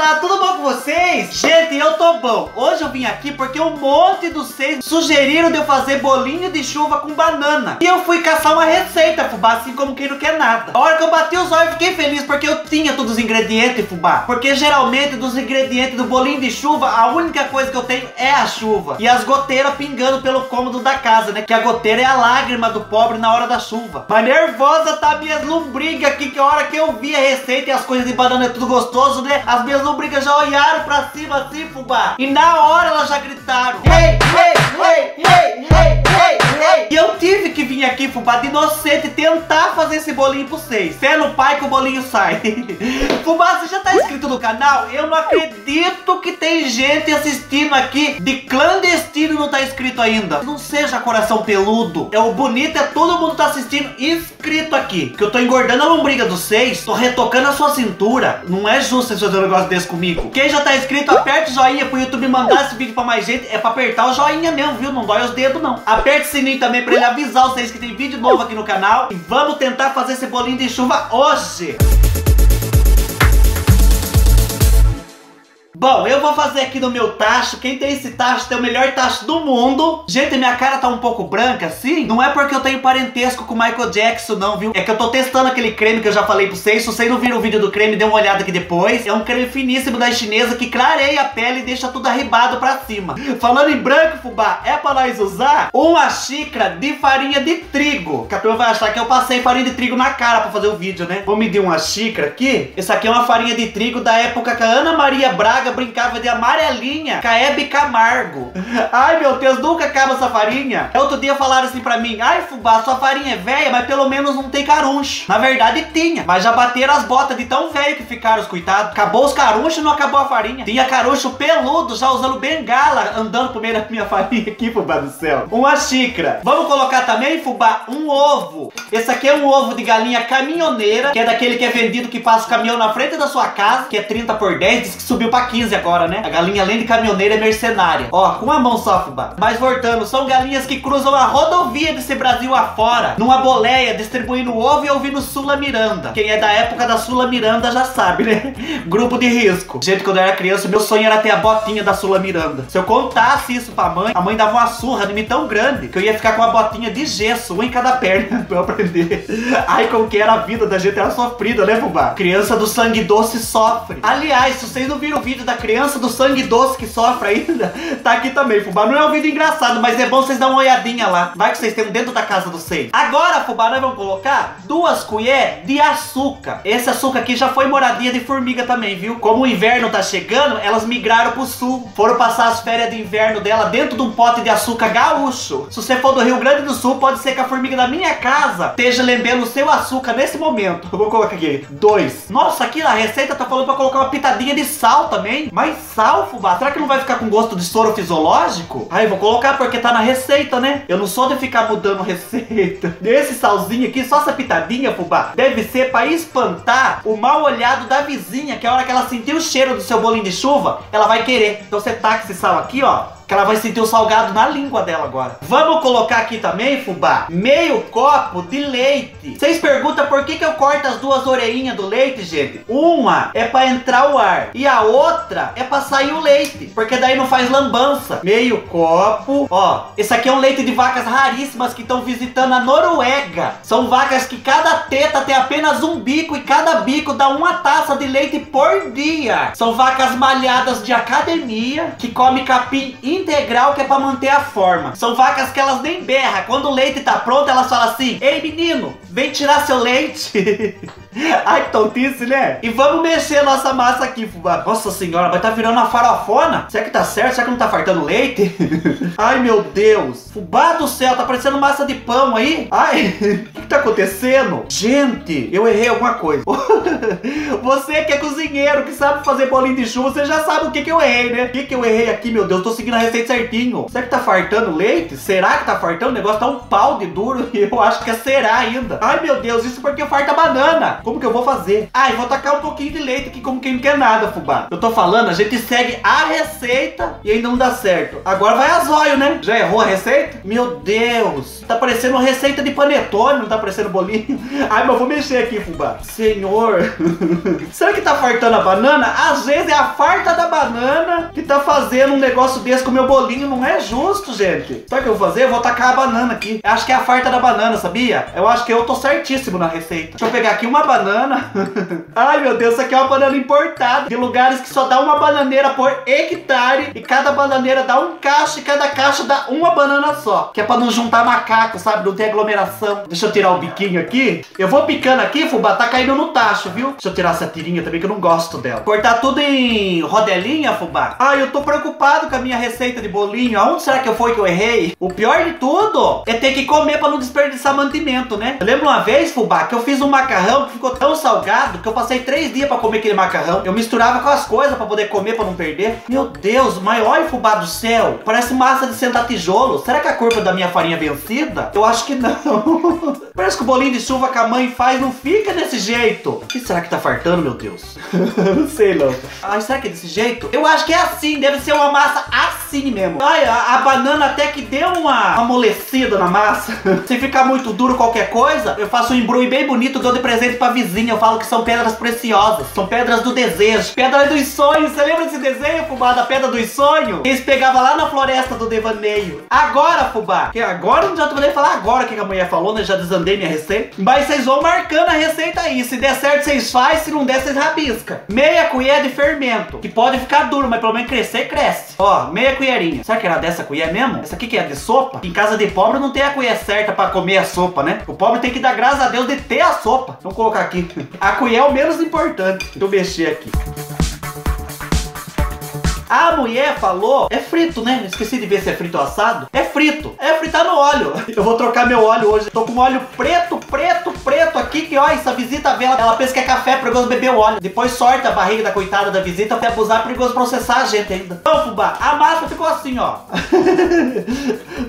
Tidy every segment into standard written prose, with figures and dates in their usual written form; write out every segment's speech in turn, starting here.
galera, tudo bom com vocês? Gente, eu tô bom. Hoje eu vim aqui porque um monte de vocês sugeriram de eu fazer bolinho de chuva com banana. E eu fui caçar uma receita, fubá, assim como quem não quer nada. A hora que eu bati os olhos, eu fiquei feliz porque eu tinha todos os ingredientes, fubá. Porque geralmente dos ingredientes do bolinho de chuva, a única coisa que eu tenho é a chuva. E as goteiras pingando pelo cômodo da casa, né? Que a goteira é a lágrima do pobre na hora da chuva. Mas nervosa tá minhas lombrigas aqui, que a hora que eu vi a receita e as coisas de banana é tudo gostoso, né? As minhas lombrigas já olharam pra cima assim, fubá. E na hora elas já gritaram: ei, ei, ei, ei, ei, ei, ei. E eu tive que vir aqui, fubá, de inocente, tentar fazer esse bolinho pra vocês. Sendo pai que o bolinho sai. Fubá, você já tá inscrito no canal? Eu não acredito que tem gente assistindo aqui de clandestino e não tá inscrito ainda. Não seja coração peludo. É o bonito, é todo mundo tá assistindo inscrito aqui. Que eu tô engordando a lombriga dos seis, tô retocando a sua cintura. Não é justo vocês fazerem um negócio desse comigo. Quem já tá inscrito, aperta o joinha pro YouTube mandar esse vídeo pra mais gente. É pra apertar o joinha mesmo, viu? Não dói os dedos, não. Aperta o sininho também pra ele avisar vocês que tem vídeo novo aqui no canal. E vamos tentar fazer esse bolinho de chuva hoje. Bom, eu vou fazer aqui no meu tacho. Quem tem esse tacho tem o melhor tacho do mundo. Gente, minha cara tá um pouco branca assim. Não é porque eu tenho parentesco com o Michael Jackson não, viu? É que eu tô testando aquele creme que eu já falei pra vocês. Se vocês não viram o vídeo do creme, dê uma olhada aqui depois. É um creme finíssimo da chinesa que clareia a pele e deixa tudo arribado pra cima. Falando em branco, fubá, é pra nós usar uma xícara de farinha de trigo. Que a turma vai achar que eu passei farinha de trigo na cara pra fazer o vídeo, né? Vou medir uma xícara aqui. Essa aqui é uma farinha de trigo da época que a Ana Maria Braga brincava de amarelinha, Caebe Camargo. Ai, meu Deus, nunca acaba essa farinha. Outro dia falaram assim pra mim: ai, fubá, sua farinha é velha, mas pelo menos não tem caruncho. Na verdade tinha, mas já bateram as botas de tão velho que ficaram os coitados. Acabou os carunchos e não acabou a farinha. Tinha caruncho peludo já usando bengala, andando por meio da minha farinha aqui, fubá do céu. Uma xícara. Vamos colocar também, fubá, um ovo. Esse aqui é um ovo de galinha caminhoneira, que é daquele que é vendido que passa o caminhão na frente da sua casa, que é 30 por 10. Diz que subiu pra 15 agora, né? A galinha, além de caminhoneira, é mercenária. Ó, com a mão só, fubá. Mas voltando, são galinhas que cruzam a rodovia desse Brasil afora, numa boleia, distribuindo ovo e ouvindo Sula Miranda. Quem é da época da Sula Miranda já sabe, né? Grupo de risco. Gente, quando eu era criança, meu sonho era ter a botinha da Sula Miranda. Se eu contasse isso pra mãe, a mãe dava uma surra de mim tão grande que eu ia ficar com uma botinha de gesso, uma em cada perna, pra eu aprender. Ai, como que era a vida da gente, era sofrida, né, fubá? Criança do sangue doce sofre. Aliás, se vocês não viram o vídeo da criança do sangue doce que sofre ainda, tá aqui também, fubá. Não é um vídeo engraçado, mas é bom vocês darem uma olhadinha lá. Vai que vocês têm dentro da casa do seio. Agora, fubá, nós vamos colocar 2 colheres de açúcar. Esse açúcar aqui já foi moradia de formiga também, viu? Como o inverno tá chegando, elas migraram pro sul. Foram passar as férias de inverno dela dentro de um pote de açúcar gaúcho. Se você for do Rio Grande do Sul, pode ser que a formiga da minha casa esteja lembrando o seu açúcar nesse momento. Eu vou colocar aqui 2. Nossa, aqui na receita tá falando pra colocar uma pitadinha de sal também. Mas sal, fubá, será que não vai ficar com gosto de soro fisiológico? Aí vou colocar porque tá na receita, né? Eu não sou de ficar mudando receita. Esse salzinho aqui, só essa pitadinha, fubá, deve ser pra espantar o mal olhado da vizinha, que a hora que ela sentir o cheiro do seu bolinho de chuva, ela vai querer. Então você taca esse sal aqui, ó, que ela vai sentir o salgado na língua dela agora. Vamos colocar aqui também, fubá, meio copo de leite. Vocês perguntam por que eu corto as 2 orelhinhas do leite, gente? Uma é pra entrar o ar e a outra é pra sair o leite, porque daí não faz lambança. Meio copo, ó. Esse aqui é um leite de vacas raríssimas que estão visitando a Noruega. São vacas que cada teta tem apenas um bico e cada bico dá 1 taça de leite por dia. São vacas malhadas de academia que comem capim integral, que é pra manter a forma. São vacas que elas nem berram. Quando o leite tá pronto, elas falam assim: ei, menino, vem tirar seu leite. Ai, que tontice, né? E vamos mexer a nossa massa aqui, fubá. Nossa senhora, vai tá virando uma farofona. Será que tá certo? Será que não tá fartando leite? Ai, meu Deus. Fubá do céu, tá parecendo massa de pão aí. Ai, o que tá acontecendo? Gente, eu errei alguma coisa. Você que é cozinheiro, que sabe fazer bolinho de chuva, você já sabe o que eu errei, né? O que eu errei aqui, meu Deus? Tô seguindo a receita certinho. Será que tá fartando leite? Será que tá fartando? O negócio tá um pau de duro e eu acho que é será ainda. Ai, meu Deus, isso porque farta banana. fubá. Como que eu vou fazer? Ah, eu vou tacar um pouquinho de leite aqui como quem não quer nada, fubá. Eu tô falando, a gente segue a receita e ainda não dá certo. Agora vai a zóio, né? Já errou a receita? Meu Deus! Tá parecendo uma receita de panetone, não tá parecendo bolinho? Ai, mas eu vou mexer aqui, fubá. Senhor! Será que tá fartando a banana? Às vezes é a farta da banana que tá fazendo um negócio desse com o meu bolinho. Não é justo, gente. Sabe o que eu vou fazer? Eu vou tacar a banana aqui. Eu acho que é a farta da banana, sabia? Eu acho que eu tô certíssimo na receita. Deixa eu pegar aqui uma banana. Ai, meu Deus, isso aqui é uma banana importada de lugares que só dá uma bananeira por hectare. E cada bananeira dá um cacho e cada cacho dá uma banana só. Que é pra não juntar macaco, sabe? Não ter aglomeração. Deixa eu tirar o biquinho aqui. Eu vou picando aqui, fubá, tá caindo no tacho, viu? Deixa eu tirar essa tirinha também que eu não gosto dela. Cortar tudo em rodelinha, fubá. Ai, eu tô preocupado com a minha receita de bolinho. Aonde será que foi que eu errei? O pior de tudo é ter que comer pra não desperdiçar mantimento, né? Eu lembro uma vez, fubá, que eu fiz um macarrão que ficou tão salgado que eu passei 3 dias pra comer aquele macarrão. Eu misturava com as coisas pra poder comer, pra não perder. Meu Deus, mas olha, fubá do céu. Parece massa de sentar tijolo. Será que a culpa da minha farinha vencida? Eu acho que não. Parece que o bolinho de chuva que a mãe faz não fica desse jeito. O que será que tá fartando, meu Deus? Não sei, não. Ai, será que é desse jeito? Eu acho que é assim. Deve ser uma massa assim mesmo. Ai, a banana até que deu uma amolecida na massa. Se ficar muito duro qualquer coisa, eu faço um embrulho bem bonito, dou de presente pra vizinha. Eu falo que são pedras preciosas, são pedras do desejo, pedras dos sonhos. Você lembra desse desenho, fubá, da pedra dos sonhos? Eles pegavam lá na floresta do devaneio. Agora, fubá, que agora eu não já poderia falar agora o que a mulher falou, né? Já desandei minha receita. Mas vocês vão marcando a receita aí. Se der certo, vocês fazem. Se não der, vocês rabisca. Meia colher de fermento, que pode ficar duro, mas pelo menos crescer, cresce. Ó, meia colherinha. Será que era dessa colher mesmo? Essa aqui que é de sopa? Em casa de pobre não tem a colher certa pra comer a sopa, né? O pobre tem que dar graças a Deus de ter a sopa. Vamos colocar aqui. A colher é o menos importante. Deixa eu mexer aqui. A mulher falou, é frito, né? Esqueci de ver se é frito ou assado. É frito, é fritar no óleo. Eu vou trocar meu óleo hoje. Tô com óleo preto aqui, que ó, essa visita vela, ela pensa que é café, perigoso beber o óleo. Depois sorta a barriga da coitada da visita até abusar, perigoso processar a gente ainda. Então, fubá, a massa ficou assim, ó.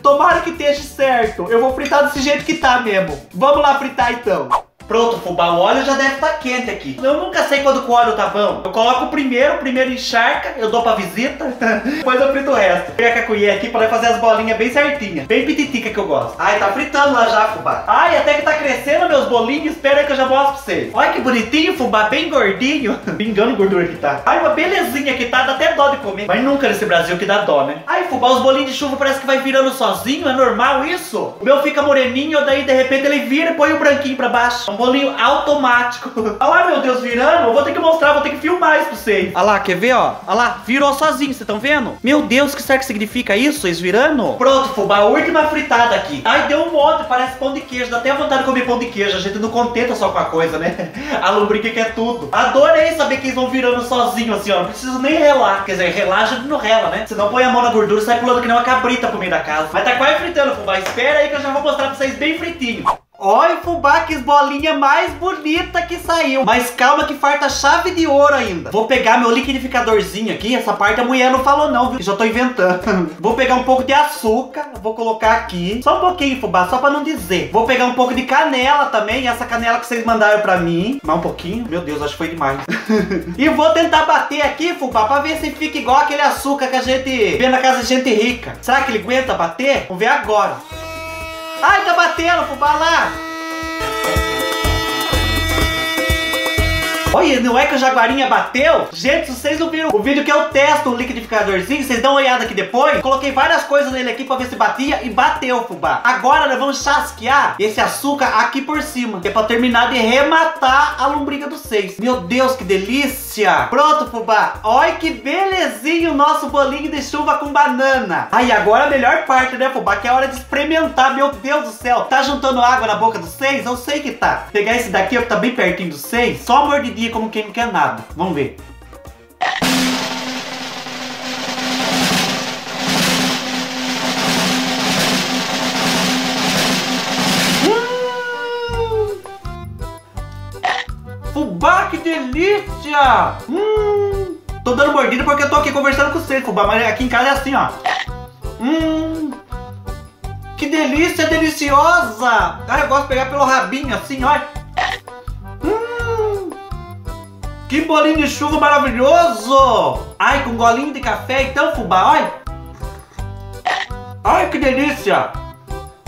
Tomara que esteja certo. Eu vou fritar desse jeito que tá mesmo. Vamos lá fritar então. Pronto, fubá, o óleo já deve estar quente aqui. Eu nunca sei quando o óleo tá bom. Eu coloco o primeiro encharca, eu dou pra visita, depois eu frito o resto. Pega a colher aqui pra fazer as bolinhas bem certinhas, bem pititica que eu gosto. Ai, tá fritando lá já, fubá. Ai, até que tá crescendo meus bolinhos, espera aí que eu já mostro pra vocês. Olha que bonitinho, fubá, bem gordinho. Pingando gordura que tá. Ai, uma belezinha que tá, dá até dó de comer. Mas nunca nesse Brasil que dá dó, né? Ai, fubá, os bolinhos de chuva parece que vai virando sozinho, é normal isso? O meu fica moreninho, daí de repente ele vira e põe o branquinho pra baixo. Bolinho automático. Olha lá, meu Deus, virando. Eu vou ter que mostrar, vou ter que filmar isso pra vocês. Olha lá, quer ver, ó? Olha lá, virou sozinho, vocês estão vendo? Meu Deus, que será que significa isso? Vocês virando? Pronto, fubá, a última fritada aqui. Ai, deu um monte, parece pão de queijo. Dá até vontade de comer pão de queijo. A gente não contenta só com a coisa, né? A lombriga que é tudo. Adorei saber que eles vão virando sozinho, assim, ó. Não preciso nem relar. Quer dizer, relaxa e não rela, né? Senão põe a mão na gordura e sai pulando que nem uma cabrita pro meio da casa. Mas tá quase fritando, fubá. Espera aí que eu já vou mostrar pra vocês bem fritinho. Olha, fubá, que bolinha mais bonita que saiu. Mas calma que farta chave de ouro ainda. Vou pegar meu liquidificadorzinho aqui. Essa parte a mulher não falou não, viu? Já tô inventando. Vou pegar um pouco de açúcar. Vou colocar aqui. Só um pouquinho, fubá, só pra não dizer. Vou pegar um pouco de canela também. Essa canela que vocês mandaram pra mim. Mais um pouquinho. Meu Deus, acho que foi demais. E vou tentar bater aqui, fubá, pra ver se fica igual aquele açúcar que a gente vê na casa de gente rica. Será que ele aguenta bater? Vamos ver agora. Ai, tá batendo, fubá, lá! Olha, não é que o jaguarinha bateu? Gente, se vocês não viram o vídeo que eu testo o liquidificadorzinho, vocês dão uma olhada aqui depois. Coloquei várias coisas nele aqui pra ver se batia e bateu, fubá. Agora nós vamos chasquear esse açúcar aqui por cima, que é pra terminar de rematar a lombriga do 6. Meu Deus, que delícia! Pronto, fubá. Olha que belezinho o nosso bolinho de chuva com banana. Aí, agora a melhor parte, né, fubá? Que é a hora de experimentar, meu Deus do céu. Tá juntando água na boca do 6? Eu sei que tá. Pegar esse daqui, ó, que tá bem pertinho do 6. Só uma mordidinha como quem não quer nada. Vamos ver. Fubá, que delícia! Tô dando mordida porque eu tô aqui conversando com vocês, fubá, mas aqui em casa é assim, ó. Que delícia, deliciosa! Ah, eu gosto de pegar pelo rabinho assim, ó. Que bolinho de chuva maravilhoso! Ai, com golinho de café e tão fubá, olha! Ai, que delícia!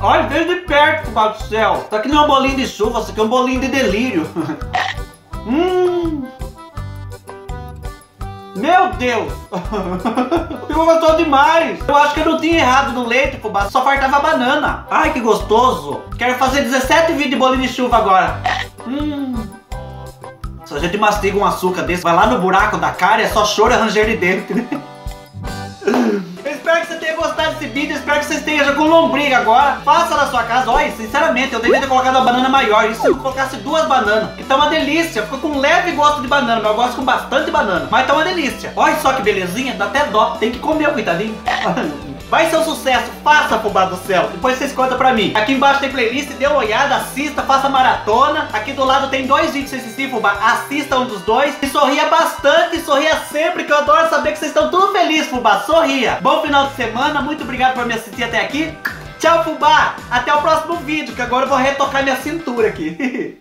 Olha, veio de perto, fubá do céu! Isso aqui não é um bolinho de chuva, isso aqui é um bolinho de delírio! Meu Deus! Ficou gostoso demais! Eu acho que eu não tinha errado no leite, fubá, só fartava banana! Ai, que gostoso! Quero fazer 17 vídeos de bolinho de chuva agora! Se a gente mastiga um açúcar desse, vai lá no buraco da cara e é só choro e ranger de dentro. Eu espero que você tenha gostado desse vídeo, espero que você esteja com lombriga agora. Faça na sua casa. Olha, sinceramente, eu devia ter colocado uma banana maior. E se eu colocasse duas bananas? Então é uma delícia. Ficou com um leve gosto de banana, mas eu gosto com bastante banana. Mas tá uma delícia. Olha só que belezinha, dá até dó. Tem que comer, coitadinho. Vai ser um sucesso, faça, fubá do céu. Depois vocês contam pra mim. Aqui embaixo tem playlist, dê uma olhada, assista, faça maratona. Aqui do lado tem dois vídeos pra assistir, fubá. Assista um dos dois. E sorria bastante, sorria sempre, que eu adoro saber que vocês estão tudo felizes, fubá. Sorria. Bom final de semana, muito obrigado por me assistir até aqui. Tchau, fubá. Até o próximo vídeo, que agora eu vou retocar minha cintura aqui.